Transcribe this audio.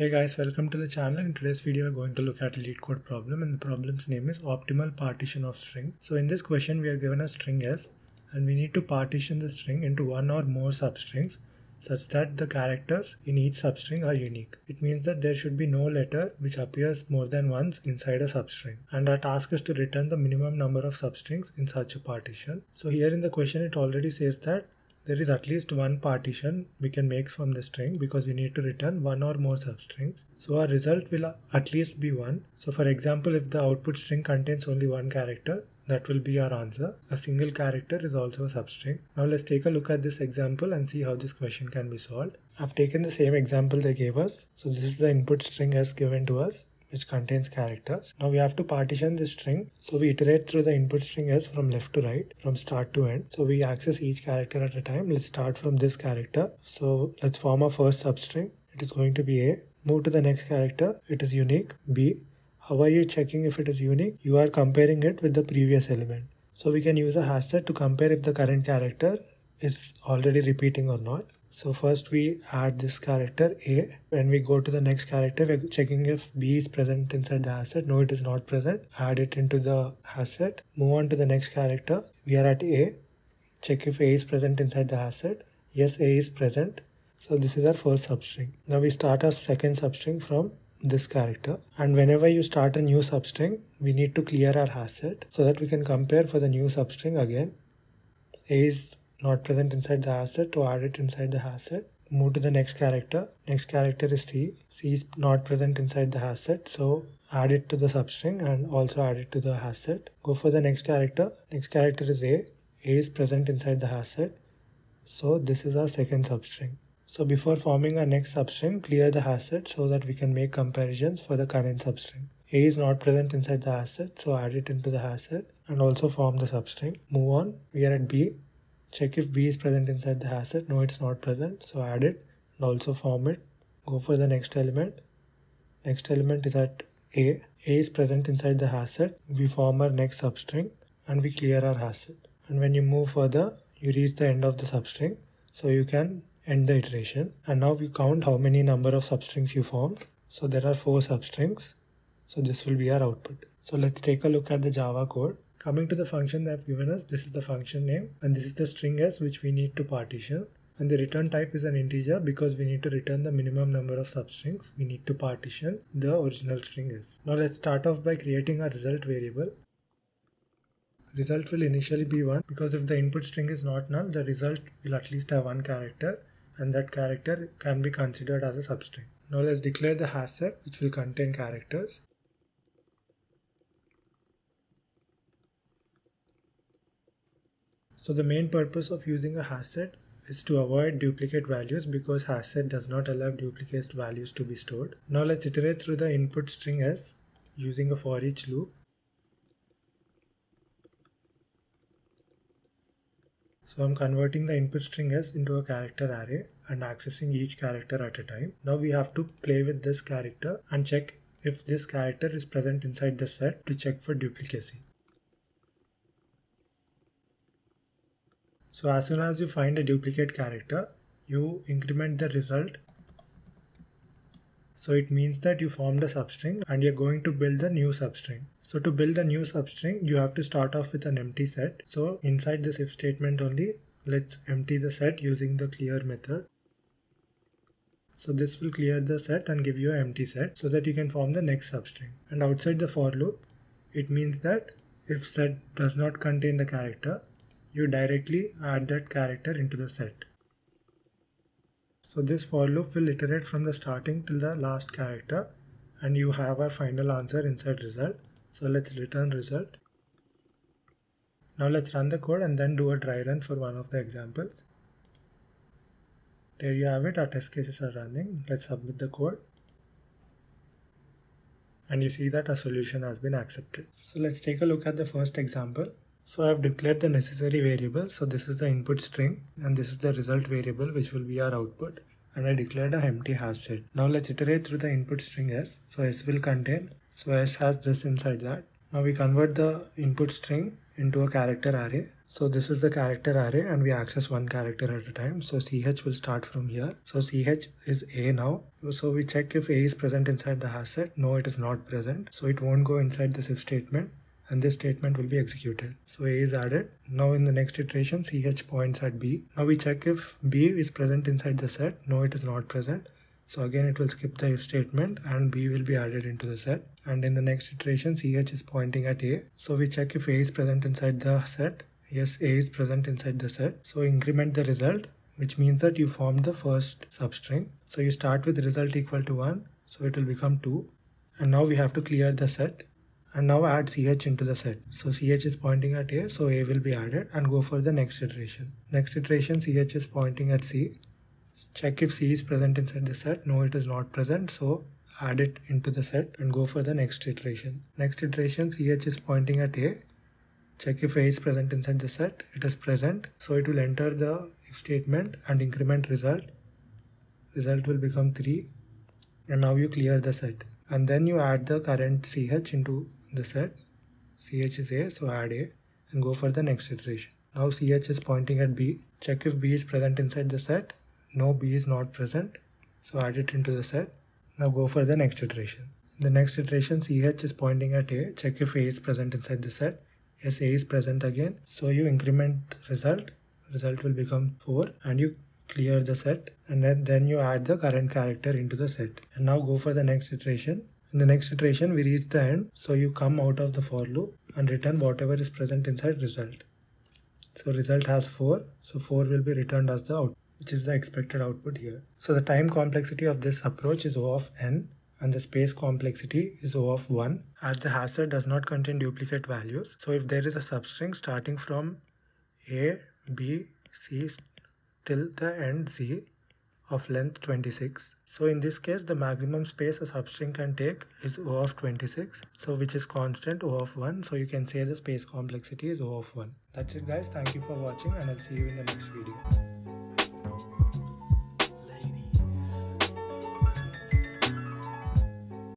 Hey guys, welcome to the channel. In today's video we're going to look at LeetCode problem, and the problem's name is optimal partition of string. So in this question we are given a string S and we need to partition the string into one or more substrings such that the characters in each substring are unique. It means that there should be no letter which appears more than once inside a substring, and our task is to return the minimum number of substrings in such a partition. So here in the question it already says that there is at least one partition we can make from the string because we need to return one or more substrings. So our result will at least be one. So for example, if the output string contains only one character, that will be our answer. A single character is also a substring. Now let's take a look at this example and see how this question can be solved. I've taken the same example they gave us. So this is the input string as given to us, which contains characters. Now we have to partition this string. So we iterate through the input string as from left to right, from start to end. So we access each character at a time. Let's start from this character. So let's form our first substring. It is going to be A. Move to the next character. It is unique, B. How are you checking if it is unique? You are comparing it with the previous element. So we can use a hash set to compare if the current character is already repeating or not. So first we add this character A. When we go to the next character, we're checking if B is present inside the hash set. No, it is not present. Add it into the hash set. Move on to the next character. We are at A. Check if A is present inside the hash set. Yes, A is present. So this is our first substring. Now we start our second substring from this character, and whenever you start a new substring, we need to clear our hash set so that we can compare for the new substring again. A is not present inside the hash set, to add it inside the hash set. Move to the next character. Next character is C. C is not present inside the hash set, so add it to the substring and also add it to the hash set. Go for the next character. Next character is A. A is present inside the hash set, so this is our second substring. So before forming our next substring, clear the hash set so that we can make comparisons for the current substring. A is not present inside the hash set, so add it into the hash set and also form the substring. Move on. We are at B. Check if B is present inside the hash set. No, it's not present. So add it and also form it. Go for the next element. Next element is at A. A is present inside the hash set. We form our next substring and we clear our hash set. And when you move further, you reach the end of the substring. So you can end the iteration. And now we count how many number of substrings you formed. So there are 4 substrings. So this will be our output. So let's take a look at the Java code. Coming to the function they have given us, this is the function name and this is the string S which we need to partition, and the return type is an integer because we need to return the minimum number of substrings we need to partition the original string S. Now let's start off by creating our result variable. Result will initially be 1 because if the input string is not null, the result will at least have one character, and that character can be considered as a substring. Now let's declare the hash set which will contain characters. So the main purpose of using a hash set is to avoid duplicate values because hash set does not allow duplicate values to be stored. Now let's iterate through the input string S using a for each loop. So I'm converting the input string S into a character array and accessing each character at a time. Now we have to play with this character and check if this character is present inside the set to check for duplicacy. So as soon as you find a duplicate character, you increment the result. So it means that you formed a substring and you're going to build a new substring. So to build a new substring, you have to start off with an empty set. So inside this if statement only, let's empty the set using the clear method. So this will clear the set and give you an empty set so that you can form the next substring. And outside the for loop, it means that if set does not contain the character, you directly add that character into the set. So this for loop will iterate from the starting till the last character, and you have our final answer inside result. So let's return result. Now let's run the code and then do a dry run for one of the examples. There you have it, our test cases are running. Let's submit the code. And you see that our solution has been accepted. So let's take a look at the first example. So I have declared the necessary variable. So this is the input string and this is the result variable which will be our output, and I declared an empty hash set. Now let's iterate through the input string S. So S will contain, so S has this inside that. Now we convert the input string into a character array. So this is the character array and we access one character at a time. So ch will start from here. So ch is a now. So we check if a is present inside the hash set. No, it is not present. So it won't go inside this if statement. And this statement will be executed. So a is added. Now in the next iteration, ch points at b. Now we check if b is present inside the set. No, it is not present. So again, it will skip the if statement and b will be added into the set. And in the next iteration, ch is pointing at a. So we check if a is present inside the set. Yes, a is present inside the set. So increment the result, which means that you formed the first substring. So you start with result equal to 1. So it will become 2. And now we have to clear the set. And now add ch into the set. So ch is pointing at a, so a will be added, and go for the next iteration. Next iteration, ch is pointing at c. Check if c is present inside the set. No, it is not present. So add it into the set and go for the next iteration. Next iteration, ch is pointing at a. Check if a is present inside the set. It is present. So it will enter the if statement and increment result. Result will become 3. And now you clear the set. And then you add the current ch into the set. Ch is a, so add a and go for the next iteration. Now ch is pointing at b. Check if b is present inside the set. No, b is not present, so add it into the set. Now go for the next iteration. In the next iteration, ch is pointing at a. Check if a is present inside the set. Yes, a is present again, so you increment result. Result will become 4 and you clear the set, and then you add the current character into the set. And now go for the next iteration. In the next iteration, we reach the end, so you come out of the for loop and return whatever is present inside result. So result has 4, so 4 will be returned as the output, which is the expected output here. So the time complexity of this approach is O of n and the space complexity is O of 1, as the hash set does not contain duplicate values. So if there is a substring starting from a, b, c till the end z of length 26. So in this case, the maximum space a substring can take is O of 26, so which is constant O of 1. So you can say the space complexity is O of 1. That's it guys, thank you for watching and I'll see you in the next video.